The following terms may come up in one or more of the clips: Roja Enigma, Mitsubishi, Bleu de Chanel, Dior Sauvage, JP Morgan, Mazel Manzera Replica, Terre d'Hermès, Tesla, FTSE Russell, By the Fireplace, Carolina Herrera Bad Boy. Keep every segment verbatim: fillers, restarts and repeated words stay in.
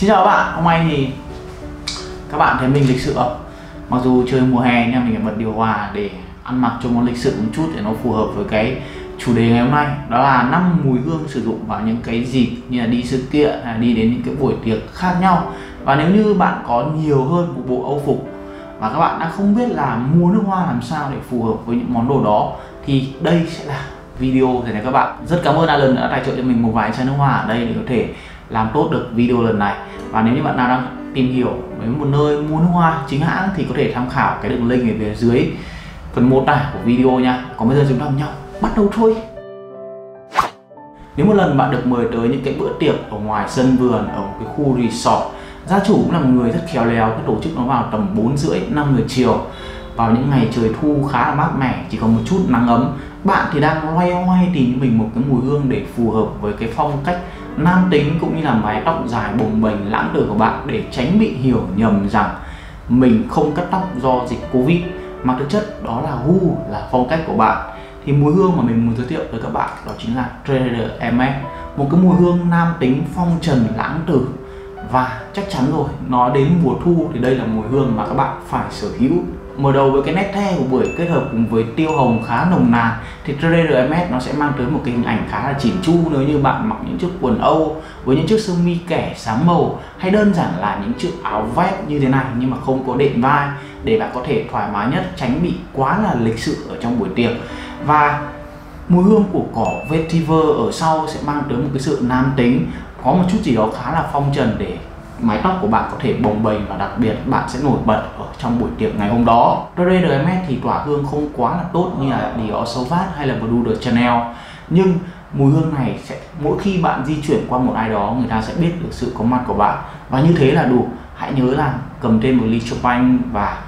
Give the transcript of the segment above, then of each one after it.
Xin chào các bạn, hôm nay thì các bạn thấy mình lịch sự không? Mặc dù trời mùa hè nên mình phải bật điều hòa để ăn mặc trông nó lịch sự một chút để nó phù hợp với cái chủ đề ngày hôm nay. Đó là năm mùi hương sử dụng vào những cái dịp như là đi sự kiện, đi đến những cái buổi tiệc khác nhau. Và nếu như bạn có nhiều hơn một bộ âu phục và các bạn đã không biết là mua nước hoa làm sao để phù hợp với những món đồ đó thì đây sẽ là video dành cho các bạn. Rất cảm ơn Alan đã tài trợ cho mình một vài chai nước hoa ở đây để có thể làm tốt được video lần này. Và nếu như bạn nào đang tìm hiểu với một nơi mua nước hoa chính hãng thì có thể tham khảo cái đường link ở phía dưới phần mô tả của video nha. Còn bây giờ chúng ta cùng nhau bắt đầu thôi. Nếu một lần bạn được mời tới những cái bữa tiệc ở ngoài sân vườn, ở một cái khu resort, gia chủ cũng là một người rất khéo léo, cái tổ chức nó vào tầm bốn rưỡi, năm giờ chiều, vào những ngày trời thu khá là mát mẻ, chỉ còn một chút nắng ấm. Bạn thì đang loay hoay tìm cho mình một cái mùi hương để phù hợp với cái phong cách nam tính cũng như là mái tóc dài bồng bềnh lãng tử của bạn, để tránh bị hiểu nhầm rằng mình không cắt tóc do dịch Covid, mà thực chất đó là gu, là phong cách của bạn. Thì mùi hương mà mình muốn giới thiệu tới các bạn đó chính là Terre d'Hermès, một cái mùi hương nam tính phong trần lãng tử. Và chắc chắn rồi, nói đến mùa thu thì đây là mùi hương mà các bạn phải sở hữu. Mở đầu với cái nét the của bưởi kết hợp cùng với tiêu hồng khá nồng nàn thì Terre d'Hermès nó sẽ mang tới một cái hình ảnh khá là chỉn chu nếu như bạn mặc những chiếc quần Âu với những chiếc sơ mi kẻ sáng màu, hay đơn giản là những chiếc áo vest như thế này nhưng mà không có đệm vai, để bạn có thể thoải mái nhất, tránh bị quá là lịch sự ở trong buổi tiệc. Và mùi hương của cỏ vetiver ở sau sẽ mang tới một cái sự nam tính, có một chút gì đó khá là phong trần để mái tóc của bạn có thể bồng bềnh, và đặc biệt bạn sẽ nổi bật ở trong buổi tiệc ngày hôm đó. Terre d'Hermès thì tỏa hương không quá là tốt như là Dior Sauvage hay là Bleu de Chanel, nhưng mùi hương này sẽ mỗi khi bạn di chuyển qua một ai đó, người ta sẽ biết được sự có mặt của bạn, và như thế là đủ. Hãy nhớ là cầm thêm một ly champagne và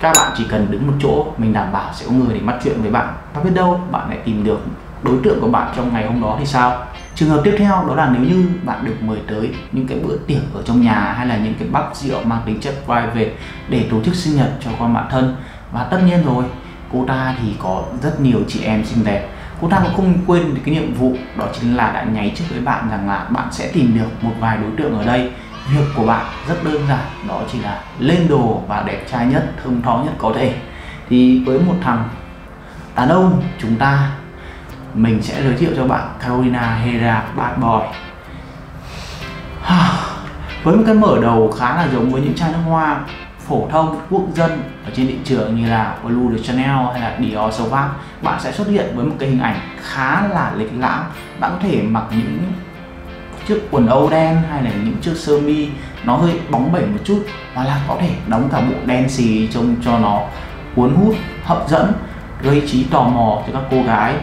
các bạn chỉ cần đứng một chỗ, mình đảm bảo sẽ có người để bắt chuyện với bạn, và biết đâu bạn lại tìm được đối tượng của bạn trong ngày hôm đó thì sao? Trường hợp tiếp theo đó là nếu như bạn được mời tới những cái bữa tiệc ở trong nhà hay là những cái bắp rượu mang tính chất private để tổ chức sinh nhật cho con bạn thân. Và tất nhiên rồi, cô ta thì có rất nhiều chị em xinh đẹp, cô ta cũng không quên cái nhiệm vụ đó chính là đã nháy trước với bạn rằng là bạn sẽ tìm được một vài đối tượng ở đây. Việc của bạn rất đơn giản, đó chỉ là lên đồ và đẹp trai nhất, thơm tho nhất có thể. Thì với một thằng đàn ông chúng ta, mình sẽ giới thiệu cho bạn Carolina Herrera Bad Boy. Với một cái mở đầu khá là giống với những chai nước hoa phổ thông quốc dân ở trên thị trường như là Bleu de Chanel hay là Dior Sauvage, bạn sẽ xuất hiện với một cái hình ảnh khá là lịch lãm. Bạn có thể mặc những chiếc quần Âu đen hay là những chiếc sơ mi nó hơi bóng bẩy một chút, hoặc là có thể đóng cả bộ đen xì trông cho nó cuốn hút, hấp dẫn, gây trí tò mò cho các cô gái.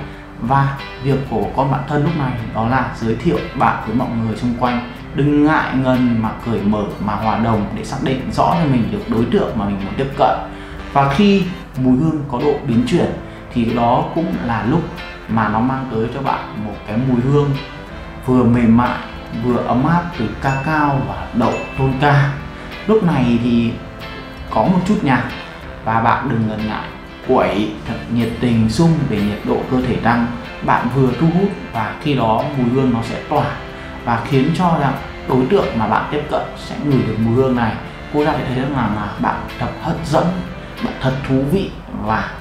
Và việc của con bạn thân lúc này đó là giới thiệu bạn với mọi người xung quanh. Đừng ngại ngần mà cởi mở mà hòa đồng để xác định rõ cho mình được đối tượng mà mình muốn tiếp cận. Và khi mùi hương có độ biến chuyển thì đó cũng là lúc mà nó mang tới cho bạn một cái mùi hương vừa mềm mại vừa ấm áp từ cacao và đậu tonka. Lúc này thì có một chút nhạc và bạn đừng ngần ngại quẩy thật nhiệt tình sung để nhiệt độ cơ thể tăng. Bạn vừa thu hút và khi đó mùi hương nó sẽ tỏa và khiến cho rằng đối tượng mà bạn tiếp cận sẽ ngửi được mùi hương này. Cô ta sẽ thấy rằng là bạn thật hấp dẫn, bạn thật thú vị và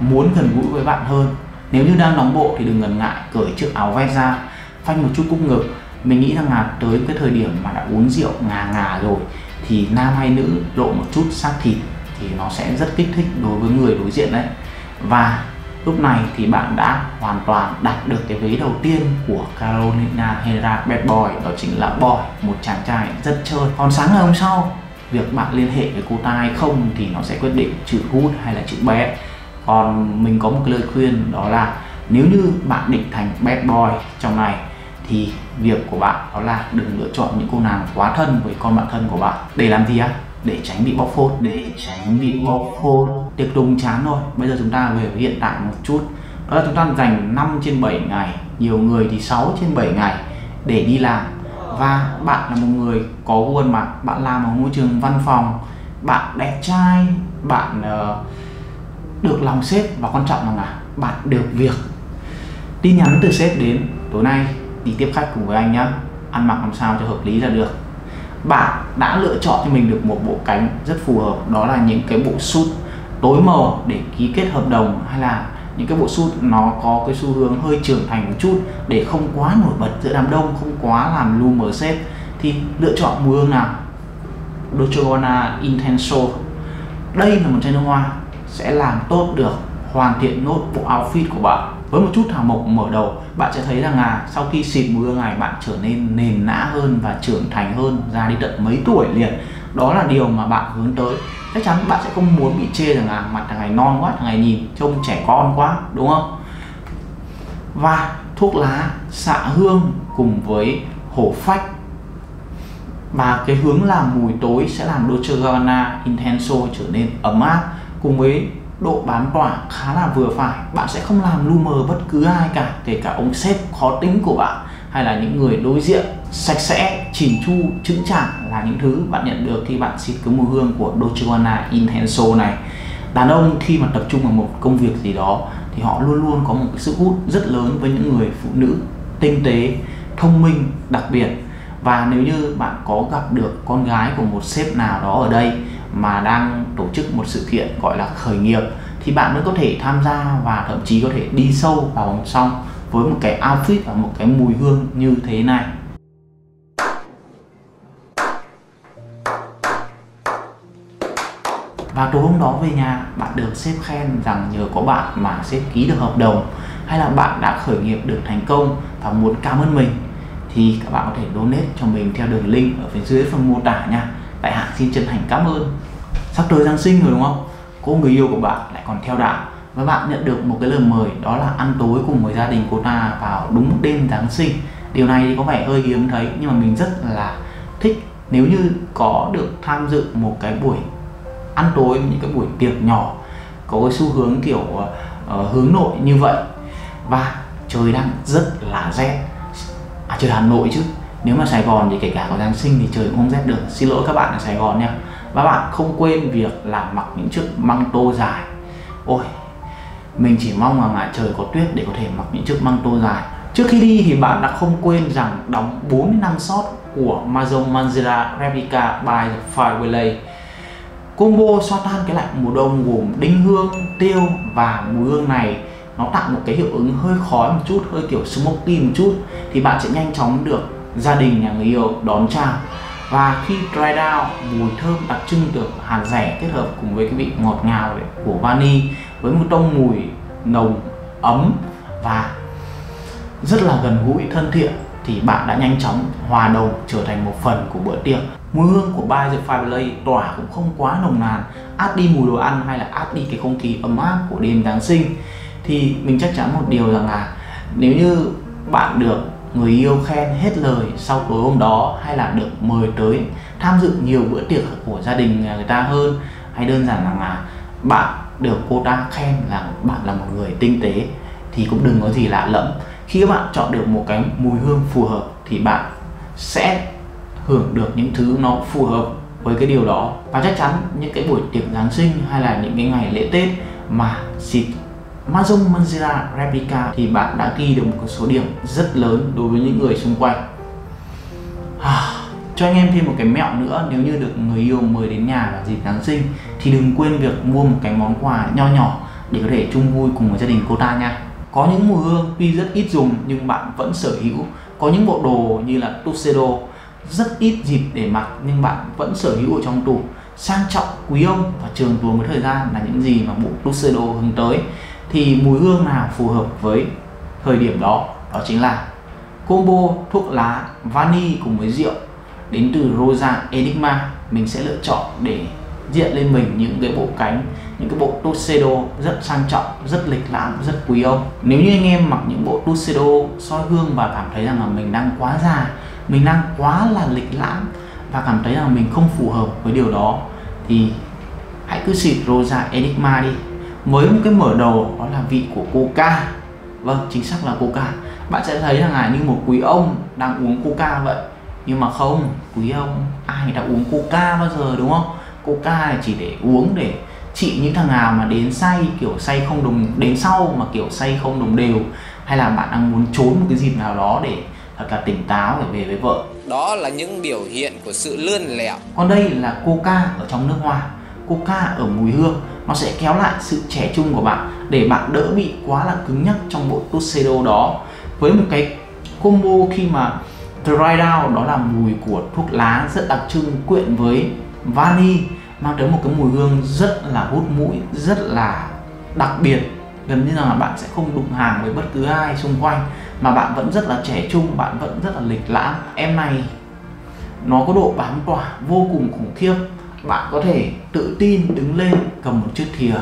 muốn gần gũi với bạn hơn. Nếu như đang nóng bộ thì đừng ngần ngại cởi chiếc áo vest ra, phanh một chút cúc ngực. Mình nghĩ rằng là tới cái thời điểm mà đã uống rượu ngà ngà rồi thì nam hay nữ lộ một chút xác thịt thì nó sẽ rất kích thích đối với người đối diện đấy. Và lúc này thì bạn đã hoàn toàn đạt được cái vế đầu tiên của Carolina Herrera Bad Boy, đó chính là Boy, một chàng trai rất chơi. Còn sáng ngày hôm sau, việc bạn liên hệ với cô ta hay không thì nó sẽ quyết định chữ good hay là chữ bad. Còn mình có một lời khuyên đó là nếu như bạn định thành bad boy trong này thì việc của bạn đó là đừng lựa chọn những cô nàng quá thân với con bạn thân của bạn. Để làm gì á? Để tránh bị bóc phốt, để tránh bị bóc phốt. Tiệc tùng chán rồi, bây giờ chúng ta về với hiện tại một chút. Đó là chúng ta dành năm trên bảy ngày, nhiều người thì sáu trên bảy ngày để đi làm. Và bạn là một người có khuôn mặt, bạn làm ở môi trường văn phòng, bạn đẹp trai, bạn uh, được lòng sếp, và quan trọng là, là bạn được việc. Tin nhắn từ sếp đến, tối nay đi tiếp khách cùng với anh nhá, ăn mặc làm sao cho hợp lý là được. bạn đã lựa chọn cho mình được một bộ cánh rất phù hợp, đó là những cái bộ suit tối màu để ký kết hợp đồng, hay là những cái bộ suit nó có cái xu hướng hơi trưởng thành một chút để không quá nổi bật giữa đám đông, không quá làm lu mờ xếp. Thì lựa chọn mùi hương nào? Dolce and Gabbana Intenso. Đây là một chai nước hoa sẽ làm tốt được, hoàn thiện nốt bộ outfit của bạn. Với một chút thảo mộc mở đầu, bạn sẽ thấy rằng là sau khi xịt mùi hương này, bạn trở nên nền nã hơn và trưởng thành hơn, ra đi tận mấy tuổi liền. Đó là điều mà bạn hướng tới. Chắc chắn bạn sẽ không muốn bị chê rằng là mặt thằng này non quá, thằng này nhìn trông trẻ con quá, đúng không? Và thuốc lá xạ hương cùng với hổ phách và cái hướng làm mùi tối sẽ làm Dolce and Gabbana Intenso trở nên ấm áp, cùng với độ bán tỏa khá là vừa phải. Bạn sẽ không làm lu mờ bất cứ ai cả, kể cả ông sếp khó tính của bạn hay là những người đối diện. Sạch sẽ, chỉn chu, chững chạc là những thứ bạn nhận được khi bạn xịt cái mùi hương của Dolce and Gabbana Intenso này. Đàn ông khi mà tập trung vào một công việc gì đó thì họ luôn luôn có một cái sức hút rất lớn với những người phụ nữ tinh tế, thông minh đặc biệt. Và nếu như bạn có gặp được con gái của một sếp nào đó ở đây mà đang tổ chức một sự kiện gọi là khởi nghiệp, thì bạn mới có thể tham gia và thậm chí có thể đi sâu vào vòng song với một cái outfit và một cái mùi hương như thế này. Và tối hôm đó về nhà, bạn được sếp khen rằng nhờ có bạn mà sếp ký được hợp đồng, hay là bạn đã khởi nghiệp được thành công và muốn cảm ơn mình, thì các bạn có thể donate cho mình theo đường link ở phía dưới phần mô tả nha. Đại Hạ xin chân thành cảm ơn. Sắp tới Giáng sinh rồi đúng không? Cô người yêu của bạn lại còn theo đạo, và bạn nhận được một cái lời mời đó là ăn tối cùng với gia đình cô ta vào đúng đêm Giáng sinh. Điều này thì có vẻ hơi hiếm thấy, nhưng mà mình rất là thích nếu như có được tham dự một cái buổi ăn tối, những cái buổi tiệc nhỏ có cái xu hướng kiểu uh, hướng nội như vậy. Và trời đang rất là rét. À, trời Hà Nội chứ. Nếu mà Sài Gòn thì kể cả có Giáng sinh thì trời cũng không rét được. Xin lỗi các bạn ở Sài Gòn nha. Và bạn không quên việc là mặc những chiếc măng tô dài. Ôi, mình chỉ mong rằng là trời có tuyết để có thể mặc những chiếc măng tô dài. Trước khi đi thì bạn đã không quên rằng đóng bốn mươi năm sót của Mazel Manzera Replica By the Fireplace. Combo xoa tan cái lạnh mùa đông gồm đinh hương, tiêu và mùi hương này. Nó tạo một cái hiệu ứng hơi khói một chút, hơi kiểu smoky một chút. Thì bạn sẽ nhanh chóng được gia đình, nhà người yêu đón chào. Và khi dry down, mùi thơm đặc trưng được hạt rẻ kết hợp cùng với cái vị ngọt ngào của vani, với một tông mùi nồng, ấm và rất là gần gũi, thân thiện, thì bạn đã nhanh chóng hòa đồng trở thành một phần của bữa tiệc. Mùi hương của By the Fireplace tỏa cũng không quá nồng nàn, át đi mùi đồ ăn hay là át đi cái không khí ấm áp của đêm Giáng sinh. Thì mình chắc chắn một điều rằng là nếu như bạn được người yêu khen hết lời sau tối hôm đó, hay là được mời tới tham dự nhiều bữa tiệc của gia đình người ta hơn, hay đơn giản rằng là bạn được cô ta khen rằng bạn là một người tinh tế, thì cũng đừng có gì lạ lẫm. Khi các bạn chọn được một cái mùi hương phù hợp thì bạn sẽ hưởng được những thứ nó phù hợp với cái điều đó. Và chắc chắn những cái buổi tiệc Giáng sinh hay là những cái ngày lễ Tết mà xịt Mazel Manzera Replica thì bạn đã ghi được một số điểm rất lớn đối với những người xung quanh. à, Cho anh em thêm một cái mẹo nữa, nếu như được người yêu mời đến nhà vào dịp Giáng sinh thì đừng quên việc mua một cái món quà nho nhỏ để có thể chung vui cùng với gia đình cô ta nha. Có những mùi hương tuy rất ít dùng nhưng bạn vẫn sở hữu. Có những bộ đồ như là tuxedo rất ít dịp để mặc nhưng bạn vẫn sở hữu ở trong tủ. Sang trọng, quý ông và trường tồn với thời gian là những gì mà bộ tuxedo hướng tới. Thì mùi hương nào phù hợp với thời điểm đó? Đó chính là combo thuốc lá vani cùng với rượu đến từ Roja Enigma. Mình sẽ lựa chọn để diện lên mình những cái bộ cánh, những cái bộ tuxedo rất sang trọng, rất lịch lãm, rất quý ông. Nếu như anh em mặc những bộ tuxedo soi gương và cảm thấy rằng là mình đang quá già, mình đang quá là lịch lãm và cảm thấy rằng mình không phù hợp với điều đó, thì hãy cứ xịt Roja Enigma đi. Mới một cái mở đầu đó là vị của coca. Vâng, chính xác là coca. Bạn sẽ thấy rằng là như một quý ông đang uống coca vậy. Nhưng mà không, quý ông ai đã uống coca bao giờ đúng không? Coca này chỉ để uống để trị những thằng nào mà đến say, kiểu say không đồng đến sau mà kiểu say không đồng đều, hay là bạn đang muốn trốn một cái dịp nào đó để thật là tỉnh táo để về với vợ. Đó là những biểu hiện của sự lươn lẹo. Còn đây là coca ở trong nước hoa. Coca ở mùi hương nó sẽ kéo lại sự trẻ trung của bạn để bạn đỡ bị quá là cứng nhắc trong bộ tuxedo đó. Với một cái combo khi mà dry down, đó là mùi của thuốc lá rất đặc trưng quyện với vani, mang tới một cái mùi hương rất là hút mũi, rất là đặc biệt, gần như là bạn sẽ không đụng hàng với bất cứ ai xung quanh mà bạn vẫn rất là trẻ trung, bạn vẫn rất là lịch lãm. Em này nó có độ bám tỏa vô cùng khủng khiếp. Bạn có thể tự tin đứng lên cầm một chiếc thìa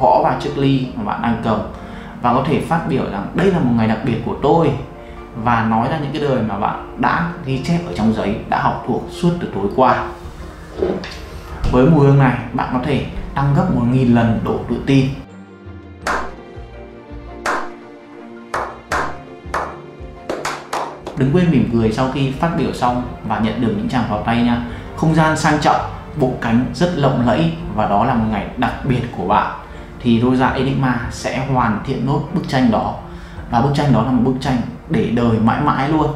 gõ vào chiếc ly mà bạn đang cầm và có thể phát biểu rằng đây là một ngày đặc biệt của tôi, và nói ra những cái lời mà bạn đã ghi chép ở trong giấy, đã học thuộc suốt từ tối qua. Với mùi hương này bạn có thể tăng gấp một nghìn lần độ tự tin. Đừng quên mỉm cười sau khi phát biểu xong và nhận được những tràng pháo tay nha. Không gian sang trọng, bộ cánh rất lộng lẫy và đó là một ngày đặc biệt của bạn, thì Roja Enigma sẽ hoàn thiện nốt bức tranh đó, và bức tranh đó là một bức tranh để đời mãi mãi luôn.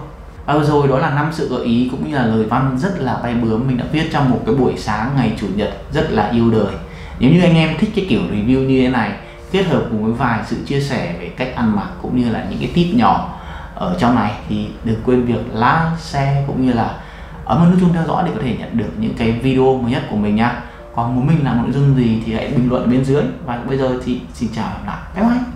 À, rồi đó là năm sự gợi ý cũng như là lời văn rất là bay bướm mình đã viết trong một cái buổi sáng ngày chủ nhật rất là yêu đời. Nếu như anh em thích cái kiểu review như thế này kết hợp cùng với vài sự chia sẻ về cách ăn mặc cũng như là những cái tip nhỏ ở trong này, thì đừng quên việc like, share cũng như là ấn nút chuông theo dõi để có thể nhận được những cái video mới nhất của mình nhá. Còn muốn mình làm nội dung gì thì hãy bình luận bên dưới. Và bây giờ thì xin chào và hẹn gặp lại. Bye bye.